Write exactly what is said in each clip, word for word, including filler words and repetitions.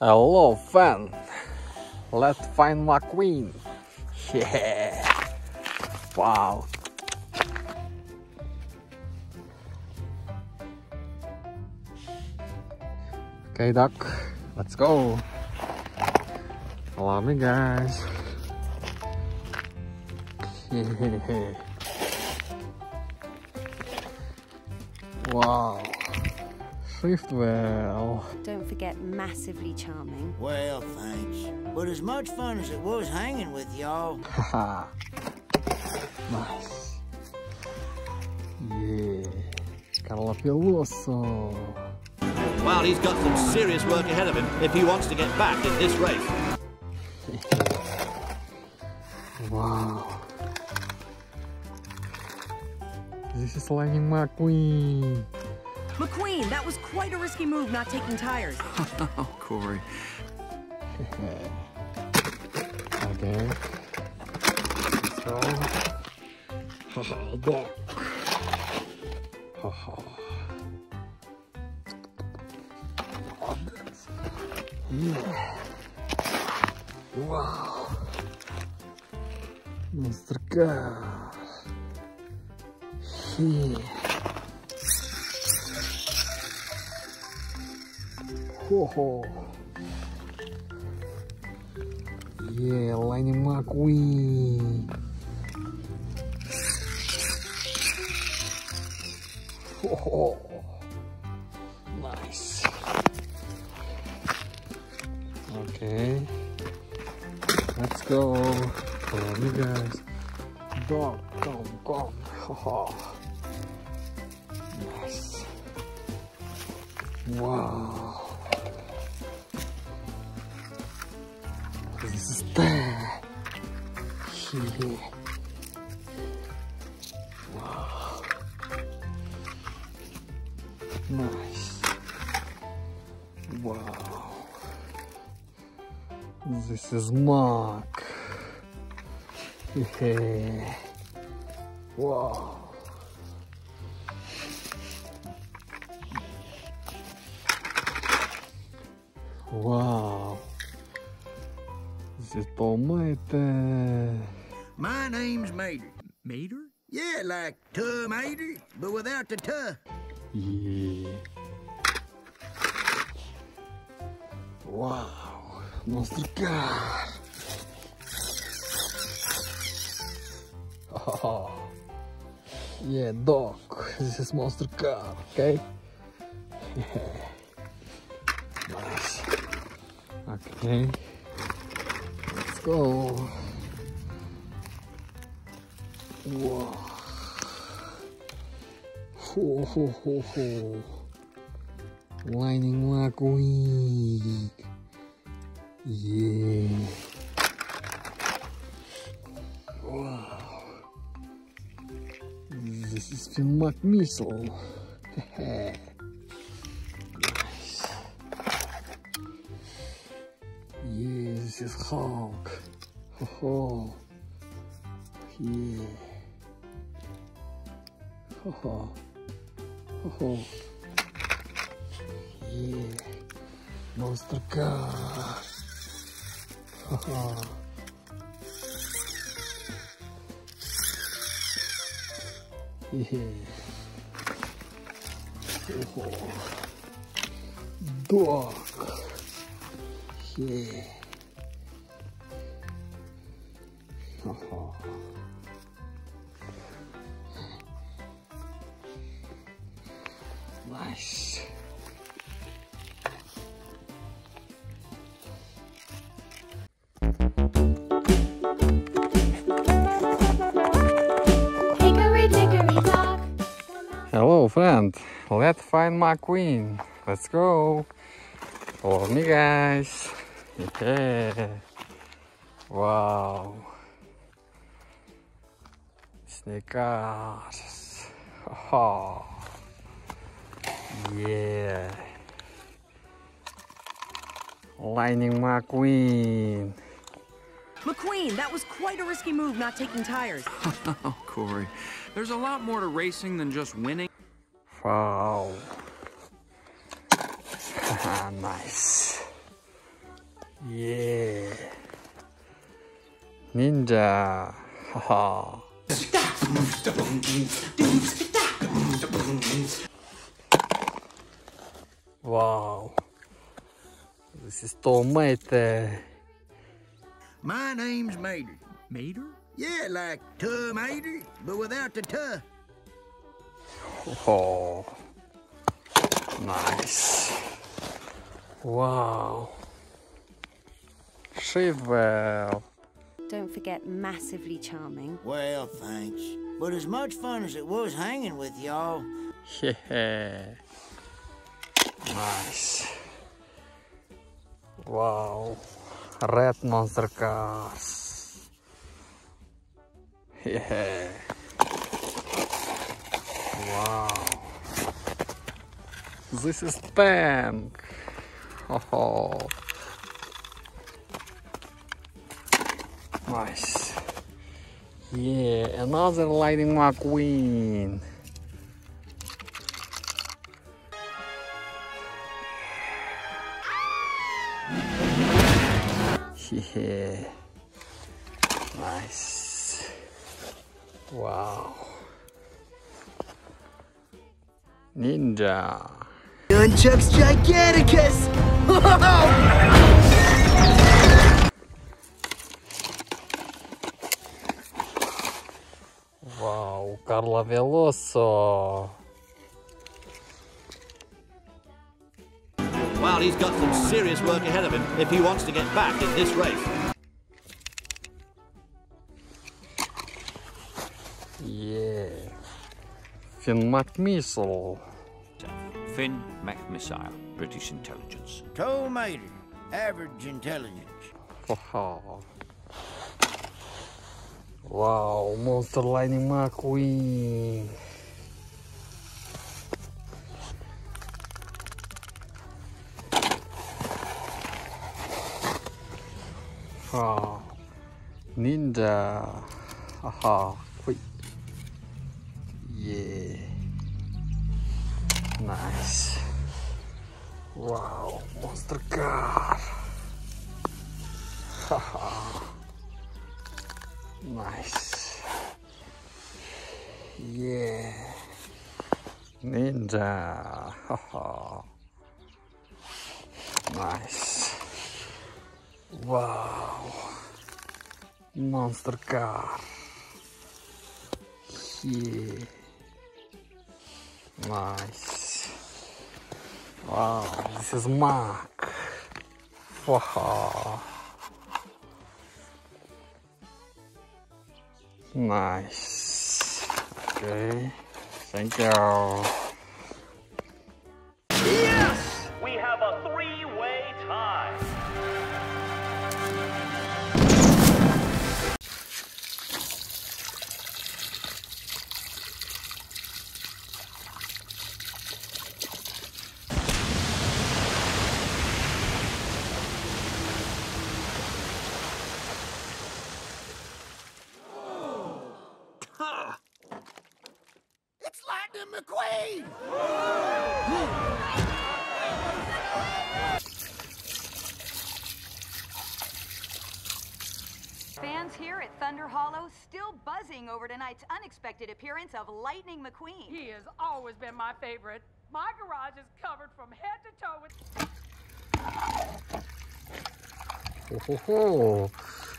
Hello, fan. Let's find McQueen. Yeah. Wow. Okay, Doc. Let's go. Allow me, guys. Wow. Well. Don't forget, massively charming. Well, thanks. But as much fun as it was hanging with y'all. Haha. Nice. Yeah. Carla Veloso. Wow, he's got some serious work ahead of him if he wants to get back in this race. Wow. This is Lightning McQueen. McQueen, that was quite a risky move, not taking tires. Oh, Corey. Okay. Let's go. Haha, Doc. Haha. Yeah. Wow. Mister Car. Yeah. Oh, yeah, Lightning McQueen. Oh, nice. Okay, let's go. Follow me, guys. Go, go, go. Oh, nice. Wow. This is there. Yeah. Wow. Nice. Wow. This is Mack. Yeah. Wow. Wow. This is Tow Mater. My name's Mater. Mater? Yeah, like Tow Mater, but without the tuh. Yeah. Wow. Monster car. Oh. Yeah, Doc. This is monster car, okay? Yeah. Nice. Okay. Go. Whoa. Ho ho ho ho. Lightning McQueen. Yeah. Wow. This is Finn McMissile. This is Hulk. Ho ho. Yeah. Ho ho. Ho ho. Yeah. Monster car. Ho ho. Yeah. Ho ho. Dog. Yeah. Oh. Nice. Hello, friend. Let's find McQueen. Let's go. Follow me, guys. Yeah. Wow. Sneakers. Oh, yeah. Lightning McQueen. McQueen, that was quite a risky move, not taking tires. Oh, Corey. There's a lot more to racing than just winning. Wow. Nice. Yeah. Ninja. Haha. Wow. This is Tow Mater. My name's Mater. Mater? Yeah, like Tow Mater, but without the tuh. Oh, nice. Wow. Shivel. Don't forget, massively charming. Well, thanks. But as much fun as it was hanging with y'all. Yeah. Nice. Wow. Red monster cars. Yeah. Wow. This is tank. Oh. Nice. Yeah, another Lightning McQueen. Yeah. Nice. Wow. Ninja. Nunchucks Giganticus! Wow, Carla Veloso. Well, he's got some serious work ahead of him if he wants to get back in this race. Yeah. Finn McMissile. Finn McMissile, British intelligence. Tow Mater, average intelligence. Wow, monster Lightning McQueen. Oh. Ninja. Haha. Yeah. Nice. Wow, monster car. Haha. Nice. Yeah. Ninja. Haha. Nice. Wow. Monster car. Yeah. Nice. Wow, this is Mack. Wow. Nice. Okay. Thank you. Yes! We have a three-way tie. Lightning McQueen! Fans here at Thunder Hollow still buzzing over tonight's unexpected appearance of Lightning McQueen. He has always been my favorite. My garage is covered from head to toe with... Ho, ho, ho.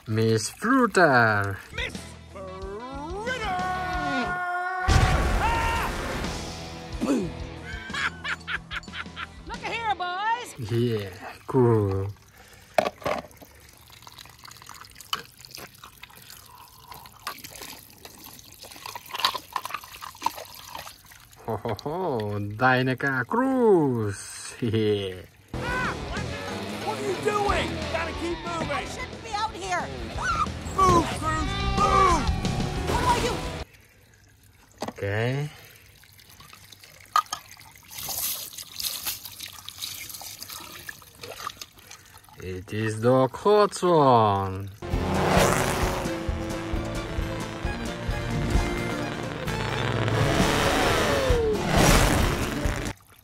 Miss Fruiter! Miss! Yeah, cool. Ho ho ho, Dinoco Cruz. Yeah. Ah, what are you doing? Gotta keep moving. I shouldn't be out here. Ah! Move, Cruz, move. Who are you? Okay. It is Doc Hudson.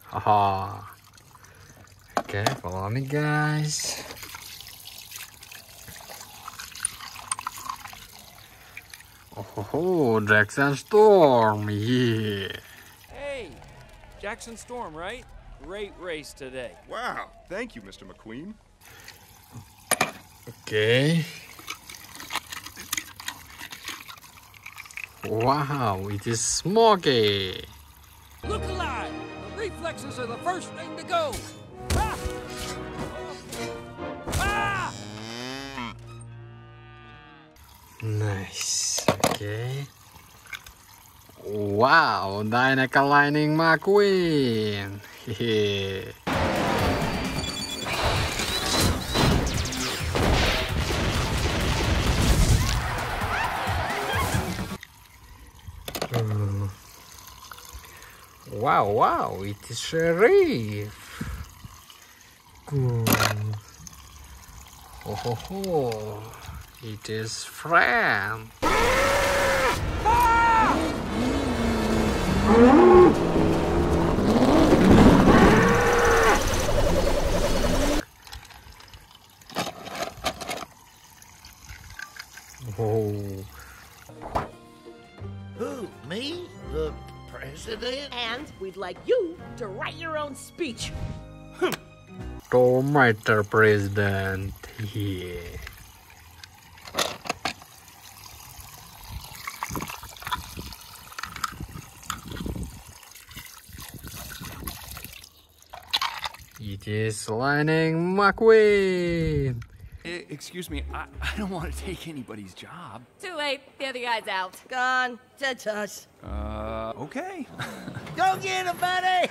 Haha. Okay, follow me, guys. Oh, Jackson Storm, yeah. Hey, Jackson Storm, right? Great race today. Wow, thank you, Mister McQueen. Okay. Wow, it is smoky. Look alive! The reflexes are the first thing to go. Ah! Ah! Nice. Okay. Wow, Dinoco Lightning McQueen. Wow, wow, it is sheriff. Cool. Oh, ho, ho. It is Fran. Oh. Who, me? The president? And we'd like you to write your own speech. Tow Mater president. Yeah. It is Lightning McQueen. Excuse me, I, I don't want to take anybody's job. Too late, the other guy's out. Gone, that's us. Uh, okay. Go get him, buddy!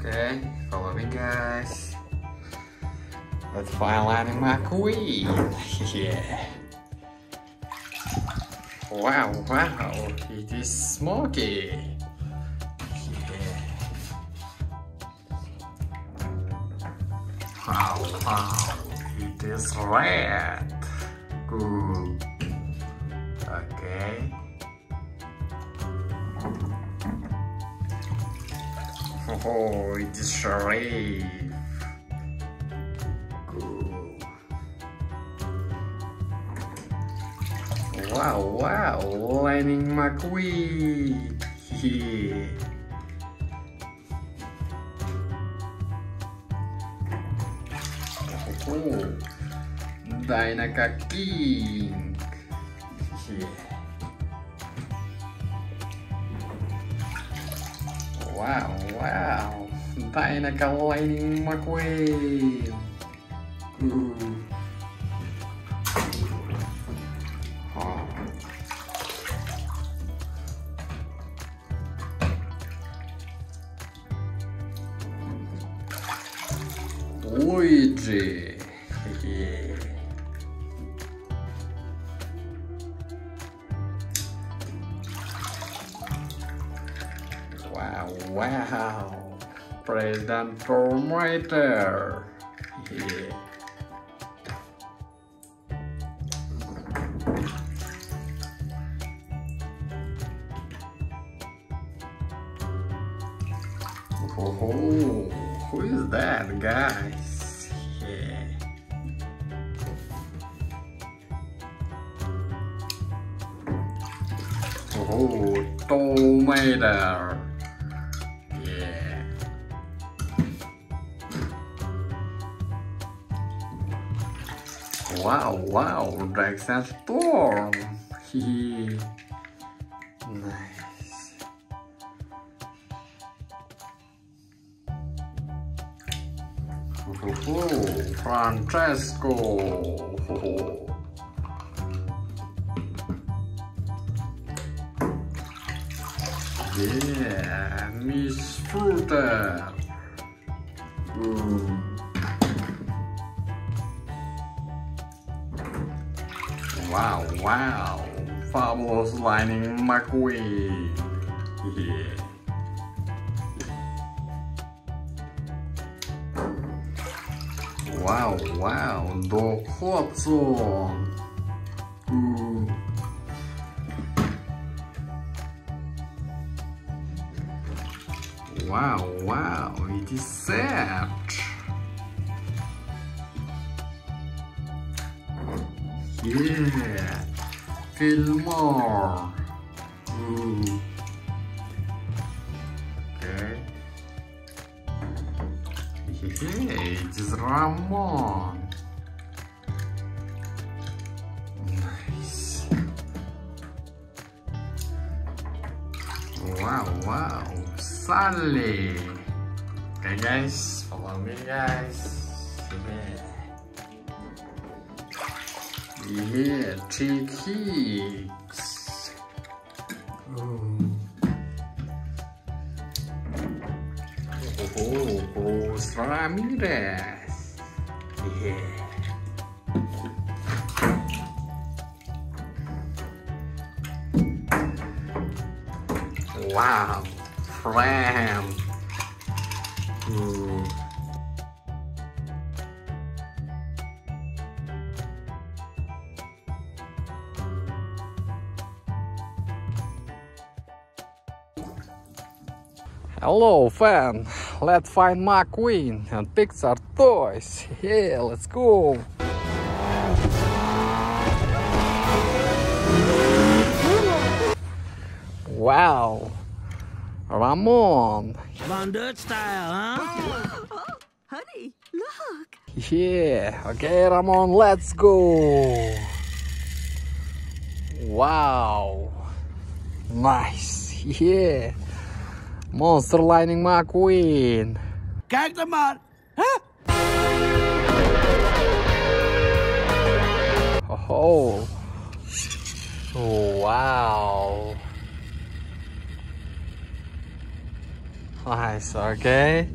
Okay, follow me guys. Let's find Lightning McQueen. Yeah. Wow, wow, it is smoky. Yeah. Wow, wow, it is red. Cool. Okay. Oh, it is red. Wow, wow, Lightning McQueen! Yeah. Oh, Dinoco King! Yeah. Wow, wow, Dinoco Lightning McQueen! Ooh. Luigi. Yeah. Wow, wow. President Tow Mater. Yeah. Oh, who is that, guys? Oh, Tow Mater. Yeah. Wow, wow, Jackson Storm. Nice. Oh, Francesco. Oh. Yeah, Miss Fruiter. Ooh. Wow, wow, fabulous Lightning McQueen. Yeah. Wow, wow, Doc Hudson. Ooh. Wow, wow, it is Sept. Yeah, Fillmore. Ooh. Okay. Yeah, it is Ramon. Nice. Wow, wow. Sally. Okay guys, follow me guys. Yeah, three kicks. Oh, oh, Cruz Ramirez. Yeah. Wow. Ram. Ooh. Hello fan, let's find McQueen and Pixar toys. Yeah, let's go. Wow. Ramon! Von Dutch style, huh? Oh, oh, honey, look! Yeah, okay Ramon, let's go! Wow! Nice, yeah! Monster Lightning McQueen! Kijk dan maar! Huh? Oh! Nice, okay.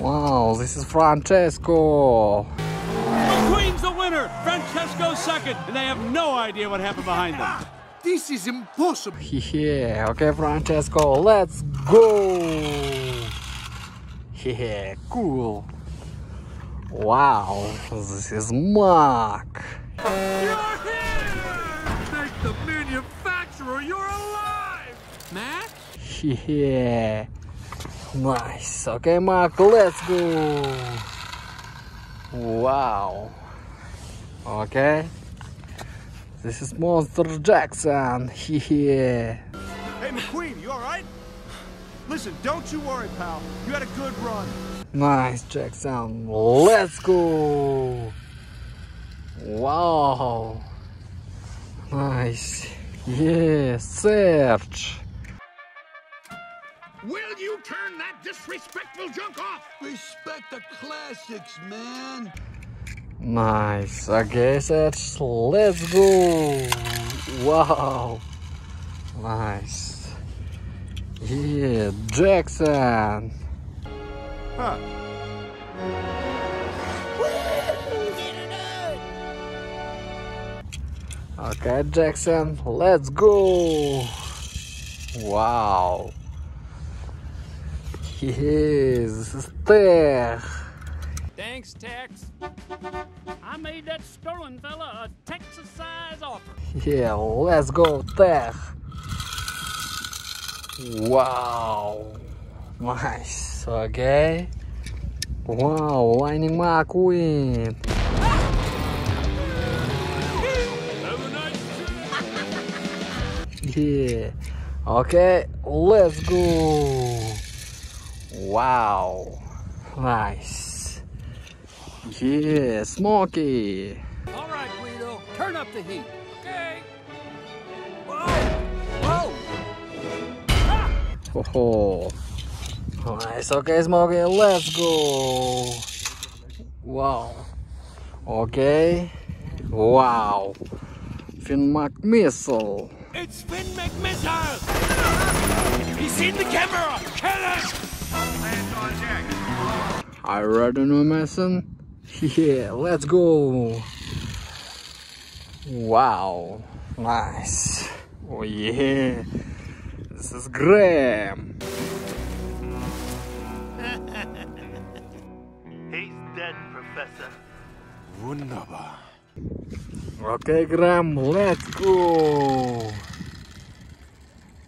Wow, this is Francesco. McQueen's the winner, Francesco second, and they have no idea what happened behind them. This is impossible. Yeah, okay, Francesco, let's go. Yeah, cool. Wow, this is Mack. You're here! Thank the manufacturer, you're alive! Mack? Yeah. Nice. Okay, Mack, let's go. Wow. Okay. This is Monster Jackson. Yeah. Hey, McQueen, you alright? Listen, don't you worry, pal. You had a good run. Nice, Jackson. Let's go. Wow. Nice. Yeah, search. Will you turn that disrespectful junk off? Respect the classics, man. Nice. Okay, search. Let's go. Wow. Nice. Yeah, Jackson. Huh. Okay, Jackson, let's go. Wow. Yes, this is Tech. Thanks, Tex. I made that stolen fella a Texas size offer. Yeah, let's go, Tech. Wow. Nice, okay. Wow, Lightning McQueen. Yeah. Okay, let's go. Wow. Nice. Yeah, Smokey. All right, Guido, turn up the heat. Okay. Whoa. Whoa. Ho-ho. Nice, okay, Smokey, let's go. Wow. Okay. Wow. Finn McMissile. It's Finn McMissile! He's seen the camera! Kill us! Land on Jack. I read a new medicine. Yeah, let's go. Wow. Nice. Oh yeah. This is Graham. He's dead, Professor. Wunderbar. Okay, Graham, let's go.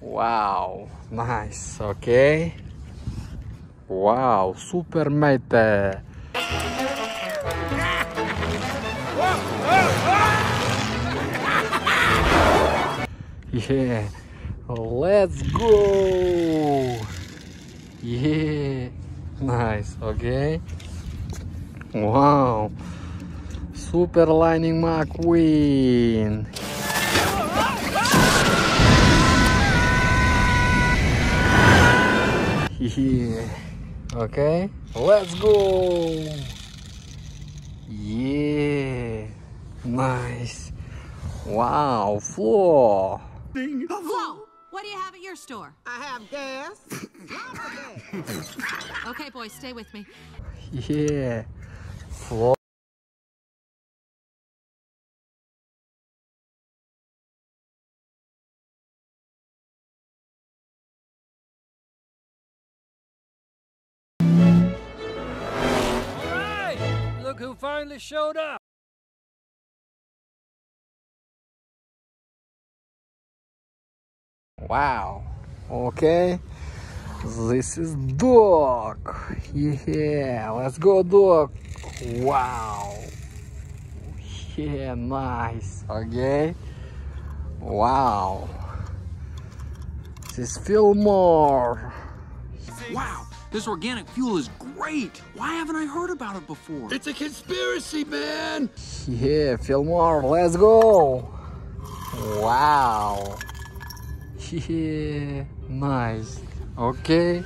Wow, nice, okay. Wow, Super Mater. Yeah, let's go. Yeah. Nice, okay. Wow. Super Lightning McQueen. Yeah. Okay. Let's go. Yeah. Nice. Wow. Floor. Floor. What do you have at your store? I have gas. Okay, boys, stay with me. Yeah. Flo All right! Look who finally showed up. Wow. Okay. This is Doc. Yeah. Let's go, Doc. Wow. Yeah. Nice. Okay. Wow. This is Fillmore. Wow. This organic fuel is great. Why haven't I heard about it before? It's a conspiracy, man. Yeah. Fillmore. Let's go. Wow. Yeah, nice. Okay.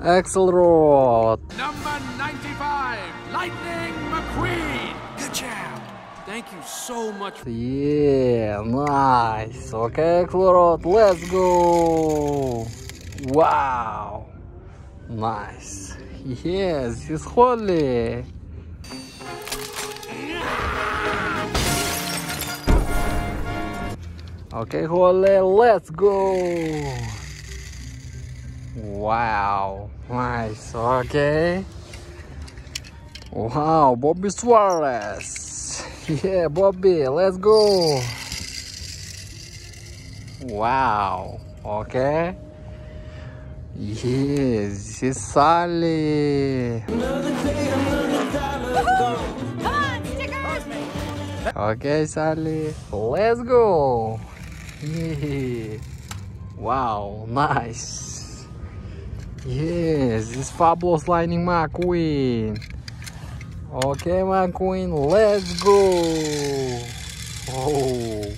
Axel Rod. Number ninety-five, Lightning McQueen. Good job. Thank you so much. Yeah, nice. Okay, Axel Rod, let's go. Wow. Nice. Yes, he's holy. Okay, holy, let's go. Wow. Nice. Okay. Wow, Bobby Suarez. Yeah, Bobby, let's go. Wow. Okay. Yes, it's Sally. Another day, another dollar. Come on, stickers. Okay, Sally, let's go. Yeah. Wow, nice. Yes, it's fabulous Lightning McQueen. Okay, McQueen, let's go. Oh,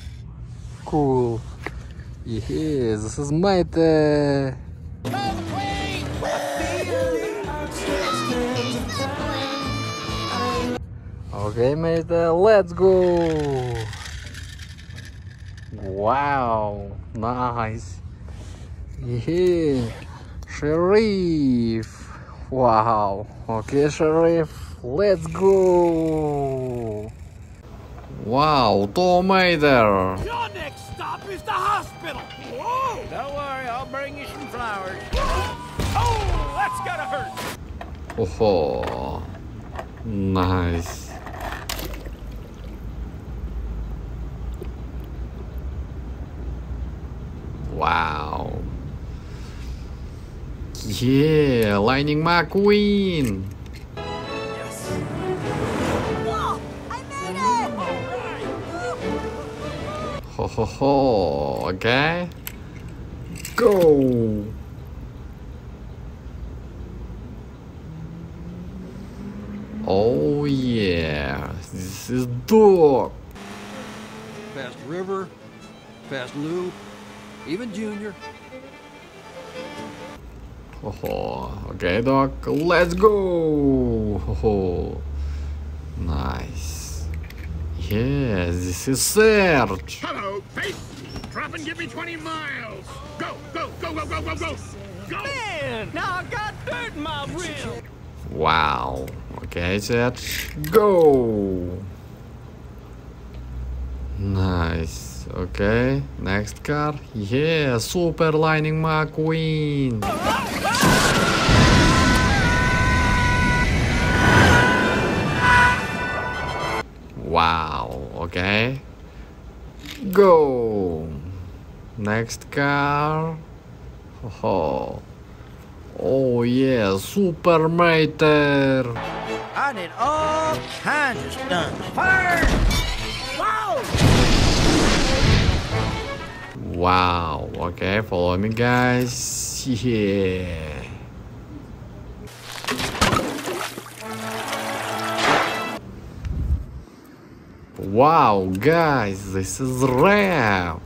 cool. Yes, this is Mater. Okay, Mater, let's go. Wow, nice. Yeah, Sheriff. Wow. Okay, Sheriff. Let's go! Wow, Tow Mater! Your next stop is the hospital! Whoa! Don't worry, I'll bring you some flowers. Oh, that's gotta hurt! Oh, nice. Wow. Yeah, Lightning McQueen! Ho ho ho, okay? Go! Oh yeah, this is Doc! Past River, past Lou, even Junior. Ho ho, okay Doc, let's go! Ho ho, nice. Yes, this is Serge. Hello, Faith. Drop and give me twenty miles. Go, go, go, go, go, go, go. Go. Man, now I got dirt in my wheel. Wow. Okay, Serge. Go. Nice. Okay, next car. Yeah, Super Lightning McQueen. Wow, okay. Go. Next car. Oh, oh yeah, Super Mater. I did all kinds of stunts. Fire! Wow! Wow, okay, follow me guys. Yeah. Wow, guys, this is rare.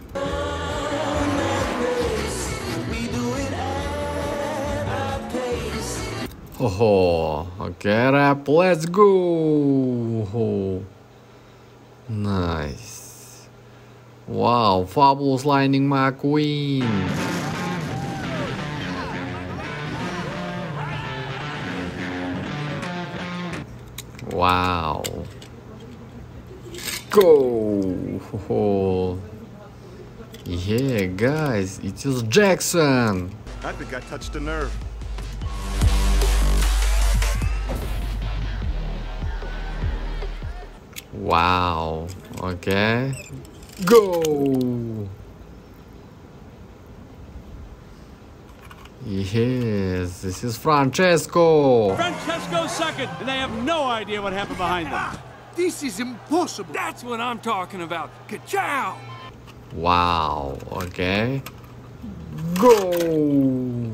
Oh, okay, rap, let's go. Oh, nice. Wow, fabulous Lightning McQueen. Wow. Go! Oh. Yeah, guys, it is Jackson. I think I touched a nerve. Wow. Okay. Go! Yes, this is Francesco. Francesco's second, and they have no idea what happened behind them. This is impossible. That's what I'm talking about. Ka-chow! Wow, okay. Go!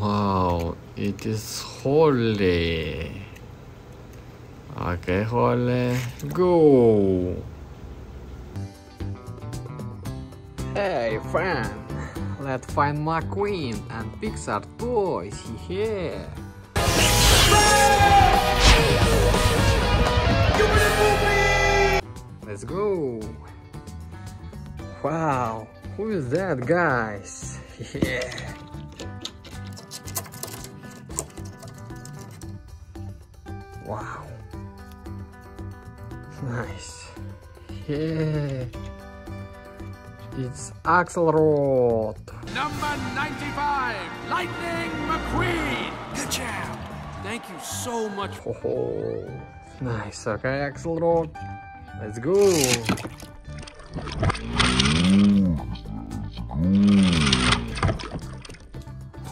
Wow, it is holy. Okay, holy. Go! Hey, friend. Let's find McQueen and Pixar toys here. Let's go. Wow, who is that, guys? Yeah. Wow. Nice. Yeah. It's Axelrod. Number ninety-five, Lightning McQueen. Good job. Thank you so much. Oh, nice. Okay, Axelrod. Let's go.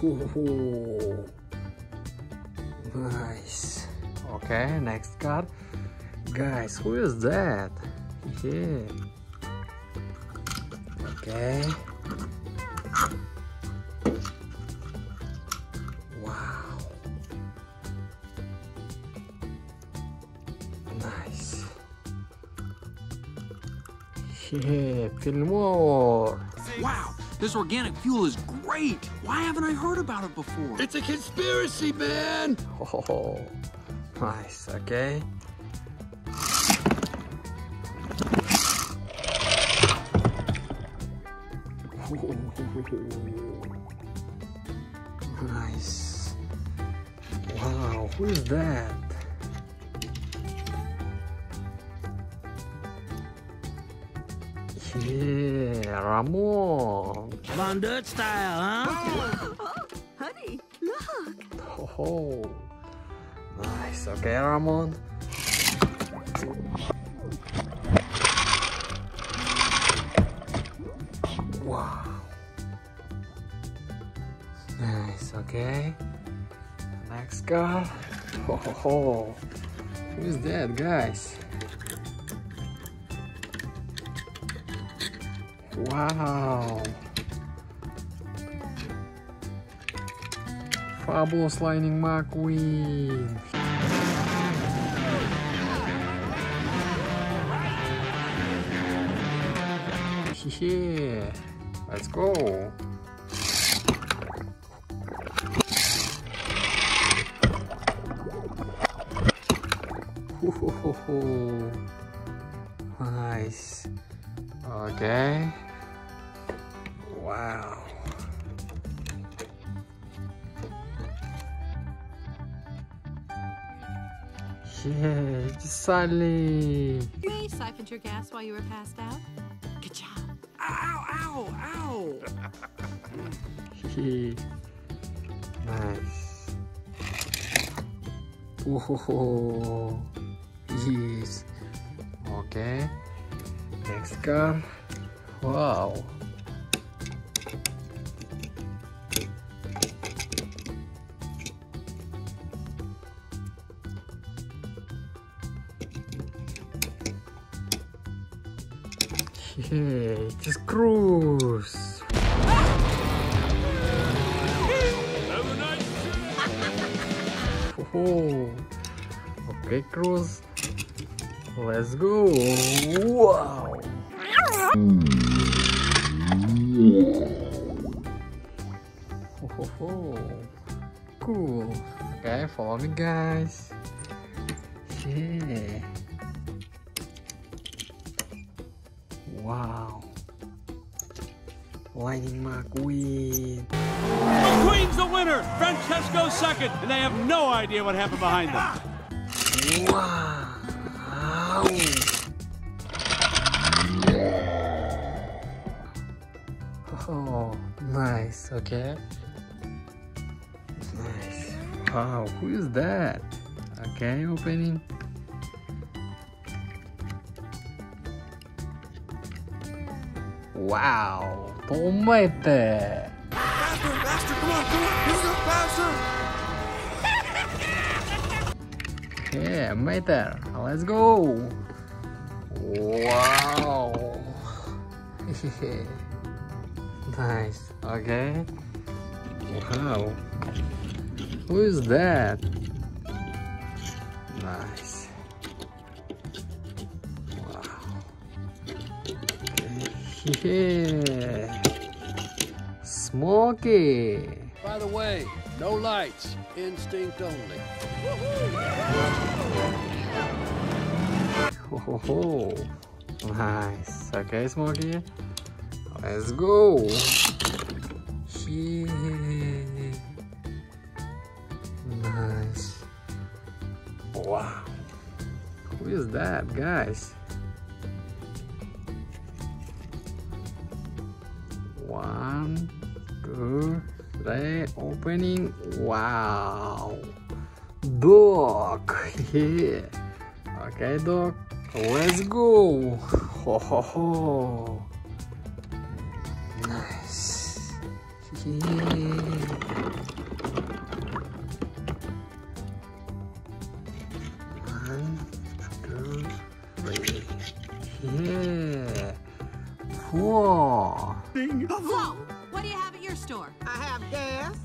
Oh, nice. Okay, next card. Guys, who is that? Yeah. Okay. Wow. Nice. Yeah, Fillmore. Wow, this organic fuel is great. Why haven't I heard about it before? It's a conspiracy, man. Oh, nice. Okay. Nice. Wow, who is that? Yeah, Ramon. Von Dutch style, huh? Oh, oh, honey, look. Oh, nice. Okay, Ramon. Wow. Nice, okay. Next card. Ho ho ho. Who's that, guys? Wow. Fabulous Lightning McQueen. Yeah. Let's go. Ooh, nice. Okay. Wow. Yeah, it's Sally. You siphoned your gas while you were passed out. Good job. Ow, ow, ow! Nice. Oh, yes. Okay. Next car. Wow. Yeah, it is Cruz. Oh, okay, Cruz. Let's go. Wow. Oh, cool. Okay, follow me, guys. Yeah. Wow. Lightning McQueen. McQueen's the winner! Francesco second, and they have no idea what happened behind them. Wow. Oh, nice, okay. Nice. Wow, who is that? Okay, opening. Wow, Tow Mater. Faster, faster, come on, come on, you go faster. Yeah, Mater, let's go. Wow. Nice, okay. Wow. Who is that? Nice. Yeah, Smokey. By the way, no lights, instinct only. Ho ho ho! Nice. Okay, Smokey. Let's go. Yeah. Nice. Wow. Who is that, guys? One, two, three, opening. Wow. Doc. Yeah. Okay, Doc. Let's go. Ho ho ho. Nice. Yeah. One, two, three. Yeah. Whoa. Whoa. What do you have at your store? I have gas.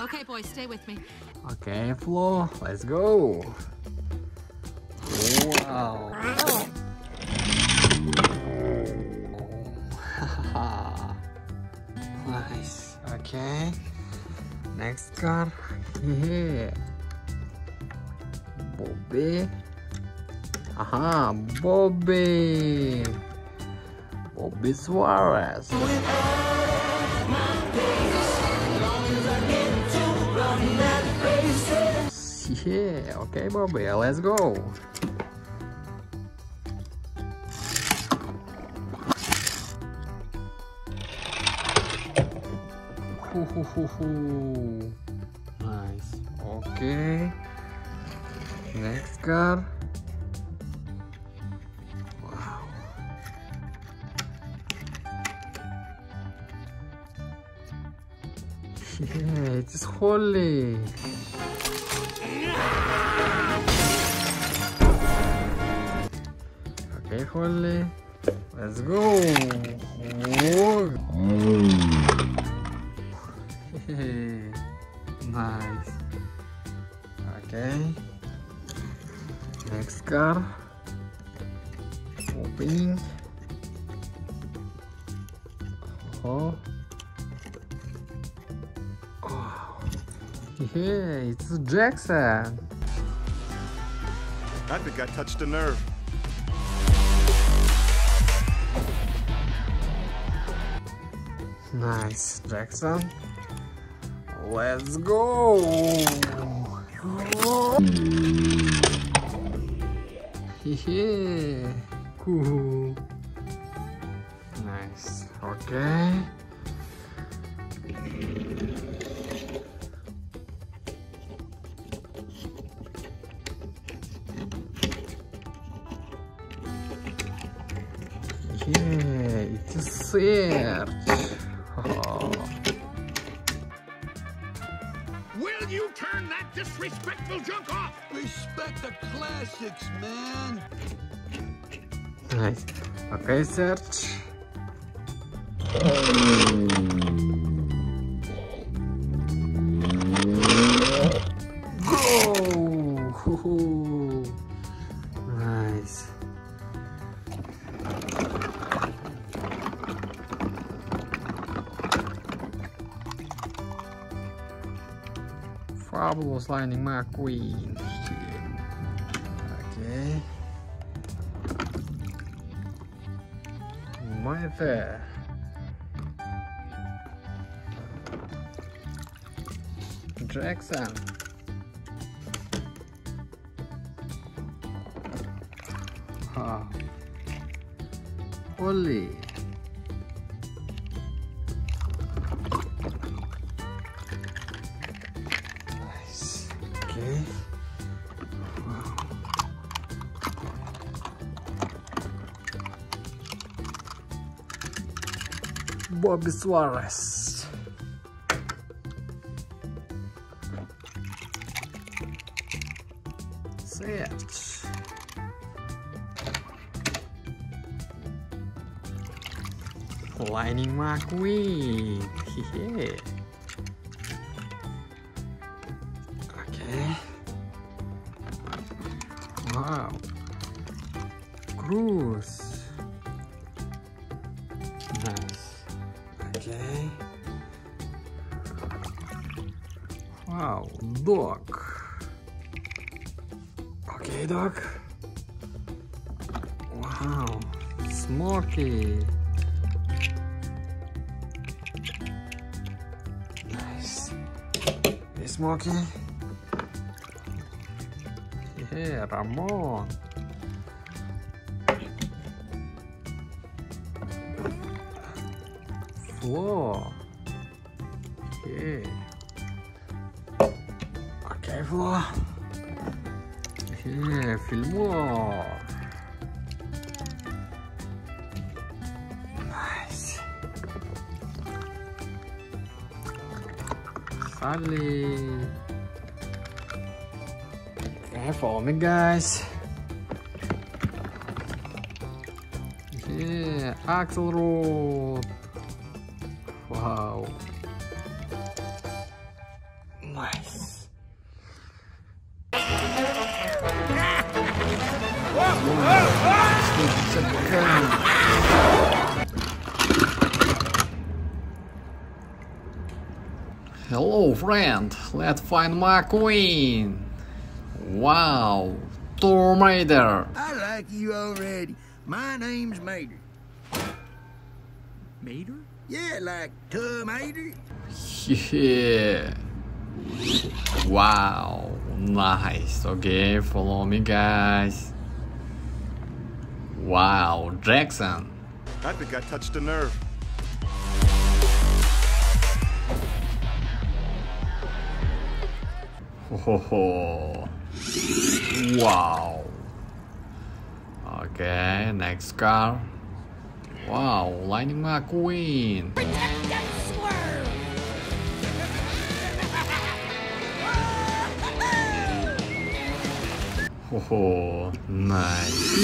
Okay, boys, stay with me. Okay, Flo, let's go. Wow. Oh. Nice. Okay. Next car. Yeah. Bobby. Aha, Bobby. Bobby Suarez. Yeah, okay, Bobby, let's go. Hoo, hoo, hoo, hoo. Nice. Okay. Next car. Wow. Yeah, it's holy. Okay, holy. Let's go. Whoa. Hey, nice. Okay. Next car. Opening. Oh. Yeah, it's Jackson. I think I touched a nerve. Nice, Jackson. Let's go. Yeah, cool. Nice. Okay. Yeah, it's Serge. Oh. Will you turn that disrespectful junk off? Respect the classics, man. Nice. Okay, Serge. Go! Nice. Fabulous Lightning McQueen. Okay. Right there. Jackson. Huh. Holy. Bobby Suarez. Set. Lightning McQueen. Yeah. Okay. Wow. Cruz. Nice. Okay. Wow, Doc. Okay, Doc. Wow, it's Smorky. Nice. Hey, Smorky. Yeah, Ramon. Whoa. Yeah. Okay, Flo. Yeah, Fillmore. Nice. Sally. Okay, follow me, guys. Yeah, axle roll. Wow. Nice. Whoa, hello, friend. Let's find McQueen. Wow. Tow Mater. I like you already. My name's Mater. Mater? Yeah, like Tow Mater. Yeah. Wow, nice. Okay, follow me, guys. Wow, Jackson. I think I touched a nerve. Oh, wow. Okay, next car. Wow, Lightning McQueen. Oh, nice.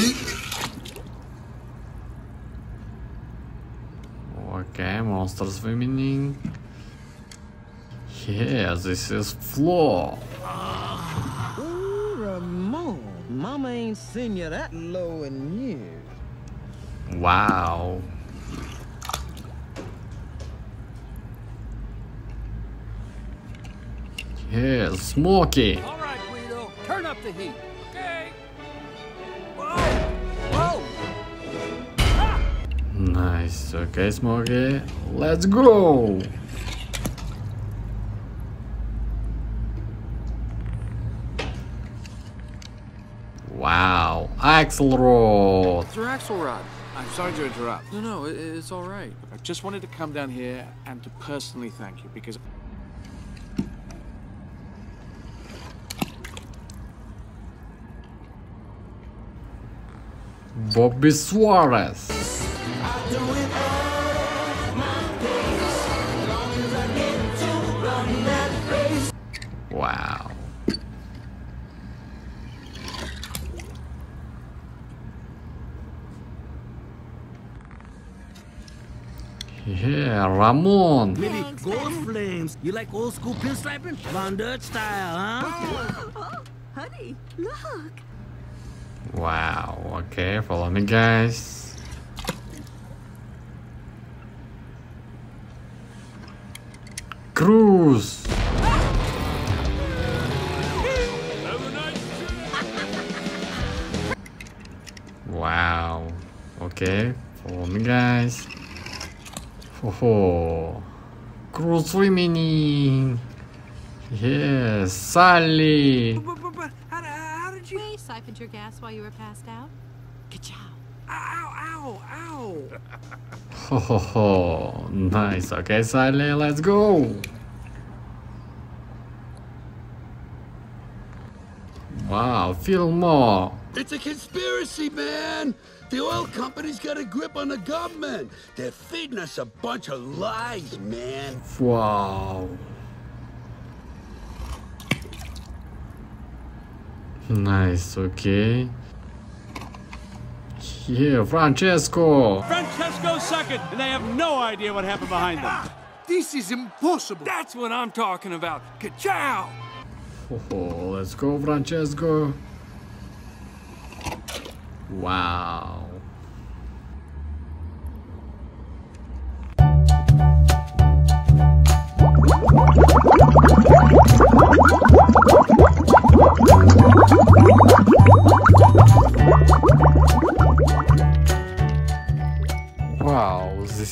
Okay, monsters feminine. Yeah, this is Flo. Ooh, Ramon, mama ain't seen you that low in years. Wow. Yeah, Smokey. All right, Guido, turn up the heat. Okay. Whoa. Whoa. Ah. Nice. Okay, Smokey. Let's go. Wow. Axle rod. Mister Axle Rod. I'm sorry to interrupt. No, no, it's all right. I just wanted to come down here and to personally thank you because... Bobby Suarez. Wow. Yeah, Ramon. Maybe gold flames. You like old school pinstriping? Von Dutch style, huh? Oh, honey, look. Wow. Okay, follow me, guys. Cruz. Wow. Okay, follow me, guys. Oh, Cruz Ramirez. Yes, Sally. But, but, but, how, how did you? We siphoned your gas while you were passed out. Good job. Ow, ow, ow. Oh, nice. Okay, Sally, let's go. Wow, Fillmore. It's a conspiracy, man. The oil company's got a grip on the government. They're feeding us a bunch of lies, man. Wow. Nice, okay. Yeah, Francesco. Francesco second, and they have no idea what happened behind them. This is impossible. That's what I'm talking about. Ka-chow! Oh, let's go, Francesco. Wow.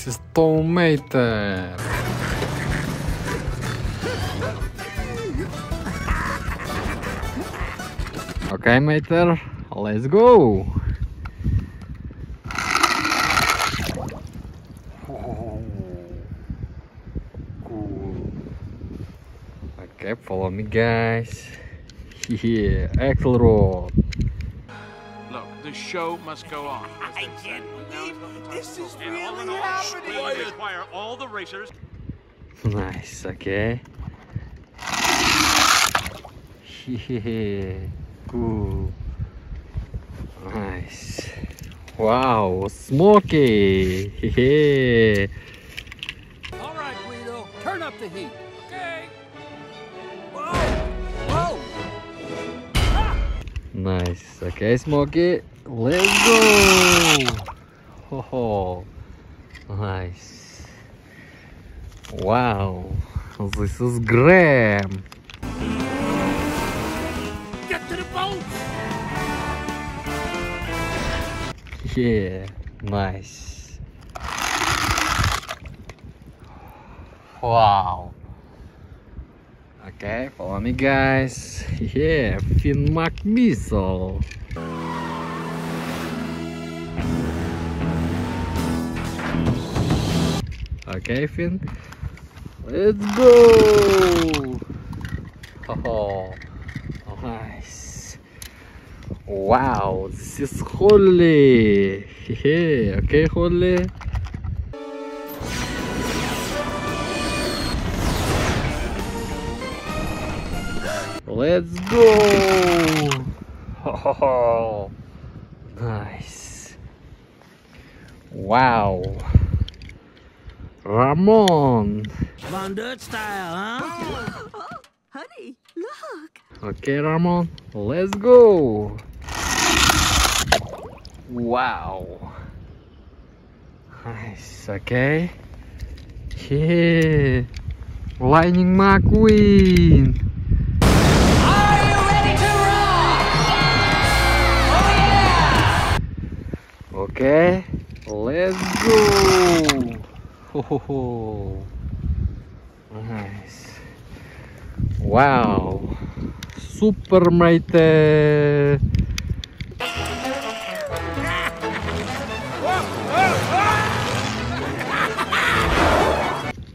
This is Tow Mater. Okay, Mater, let's go. Okay, follow me, guys. Yeah, axle road. Look, the show must go on. I can't believe this is really happening. We require all the racers. Nice, okay. Yeah, cool. Nice. Wow, smoky. Yeah. All right, Guido, turn up the heat. Okay. Nice. Okay, Smokey. Let's go. Oh, nice. Wow. This is Graham. Get to the boat. Yeah. Nice. Wow. Okay, follow me, guys. Yeah, Finn McMissile. Okay, Finn. Let's go. Oh, nice. Wow, this is Holly. Yeah, okay, Holly. Let's go! Oh, nice! Wow! Ramon! Von Dutch style, huh? Oh, oh, honey, look! Okay, Ramon, let's go! Wow! Nice, okay? Yeah! Lightning McQueen! Okay, let's go. Oh, nice. Wow, super mate.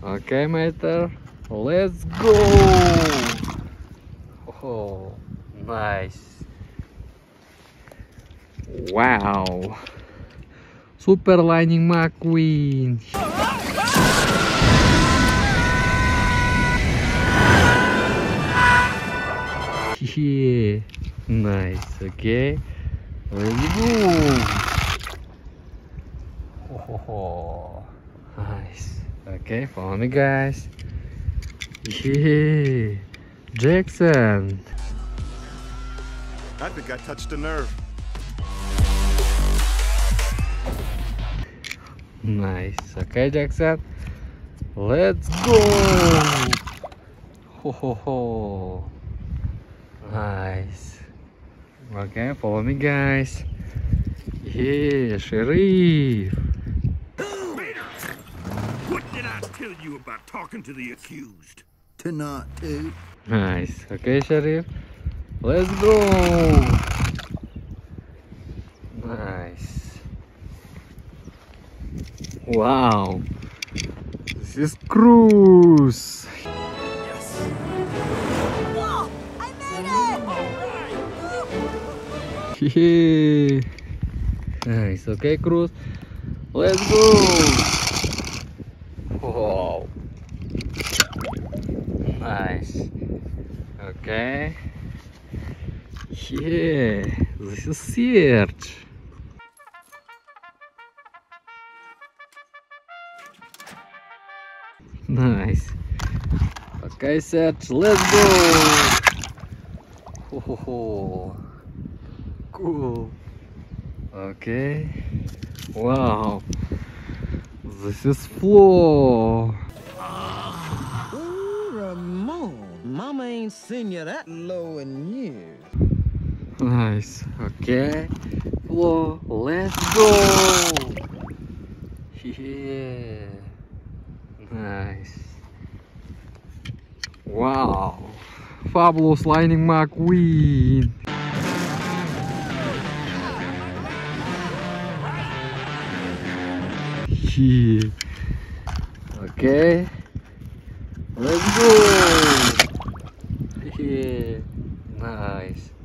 Okay, Mater, let's go. Oh, nice. Wow. Super Lightning McQueen. Yeah, nice. Okay, let's go. Oh, nice. Okay, follow me, guys. Yeah, Jackson. I think I touched a nerve. Nice. Okay, Jackson. Let's go. Ho ho ho. Nice. Okay, follow me, guys. Yeah, Sheriff. What did I tell you about talking to the accused? To not to. Nice. Okay, Sheriff. Let's go. Nice. Wow, this is Cruz. Yes. Whoa, I made it. Yeah. Nice. Okay, Cruz. Let's go. Wow. Nice. Okay. Yeah. This is Serge. Nice. Okay, Serge, let's go. Oh, cool. Okay. Wow. This is Flo. Ooh, Ramon. Mama ain't seen you that low in years. Nice. Okay. Flo, let's go. Yeah. Nice. Wow. Fabulous Lightning McQueen. Yeah. Okay. Let's go. Yeah. Nice.